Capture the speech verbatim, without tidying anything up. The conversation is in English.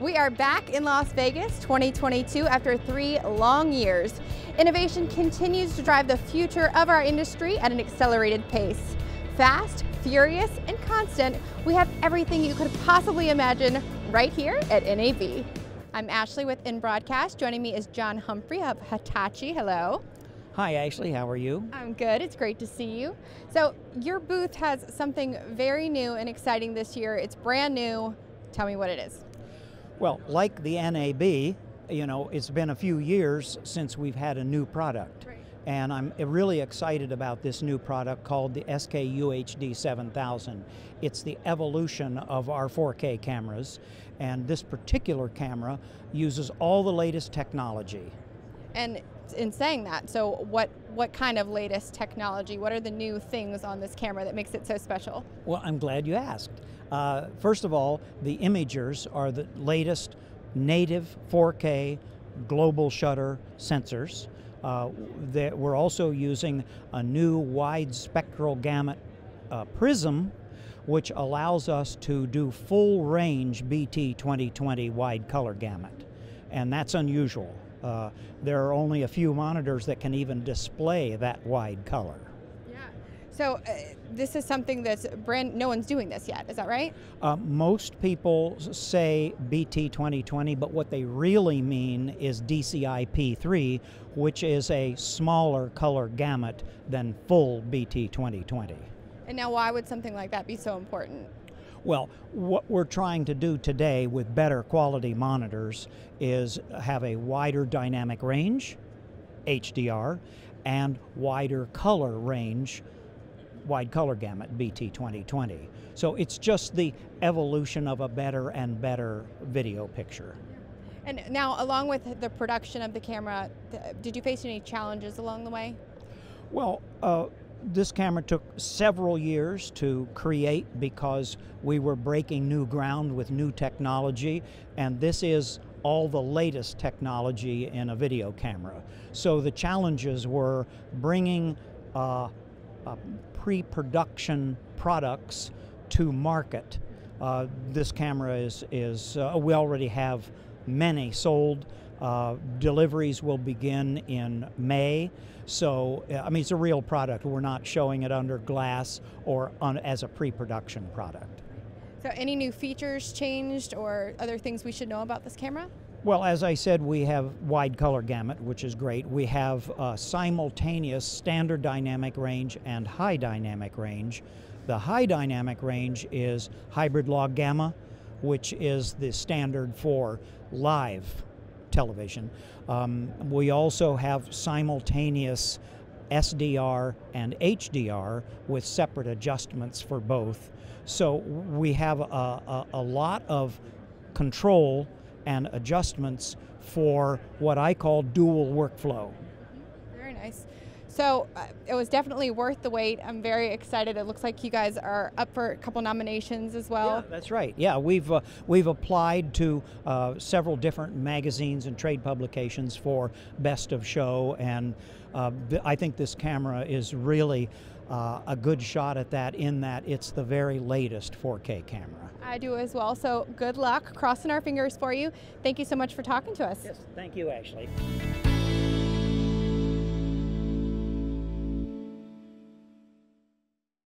We are back in Las Vegas twenty twenty-two after three long years. Innovation continues to drive the future of our industry at an accelerated pace. Fast, furious, and constant, we have everything you could possibly imagine right here at N A B. I'm Ashley with InBroadcast. Joining me is John Humphrey of Hitachi. Hello. Hi Ashley, how are you? I'm good, it's great to see you. So your booth has something very new and exciting this year. It's brand new. Tell me what it is. Well, like the N A B, you know, it's been a few years since we've had a new product. Right. And I'm really excited about this new product called the S K U H D seven thousand. It's the evolution of our four K cameras. And this particular camera uses all the latest technology. And in saying that, so what, what kind of latest technology? What are the new things on this camera that makes it so special? Well, I'm glad you asked. Uh, first of all, the imagers are the latest native four K global shutter sensors. Uh, that we're also using a new wide spectral gamut uh, prism, which allows us to do full range B T twenty twenty wide color gamut, and that's unusual. Uh, there are only a few monitors that can even display that wide color. So uh, this is something that's brand, no one's doing this yet, is that right? Uh, most people say B T twenty twenty, but what they really mean is D C I P three, which is a smaller color gamut than full B T twenty twenty. And now why would something like that be so important? Well, what we're trying to do today with better quality monitors is have a wider dynamic range, H D R, and wider color range, wide color gamut, B T twenty twenty. So it's just the evolution of a better and better video picture. And now, along with the production of the camera, did you face any challenges along the way? Well, uh, this camera took several years to create because we were breaking new ground with new technology, and this is all the latest technology in a video camera. So the challenges were bringing uh, Uh, pre-production products to market. Uh, this camera is, is uh, we already have many sold. Uh, deliveries will begin in May. So, I mean, it's a real product. We're not showing it under glass or on, as a pre-production product. So any new features changed or other things we should know about this camera? Well, as I said, we have wide color gamut, which is great. We have uh, simultaneous standard dynamic range and high dynamic range. The high dynamic range is hybrid log gamma, which is the standard for live television. Um, we also have simultaneous S D R and H D R with separate adjustments for both. So we have a, a, a lot of control and adjustments for what I call dual workflow. Very nice. So uh, it was definitely worth the wait. I'm very excited. It looks like you guys are up for a couple nominations as well. Yeah, that's right. Yeah, we've uh, we've applied to uh, several different magazines and trade publications for Best of Show, and uh, th I think this camera is really Uh, a good shot at that, in that it's the very latest four K camera. I do as well, so good luck, crossing our fingers for you. Thank you so much for talking to us. Yes, thank you, Ashley.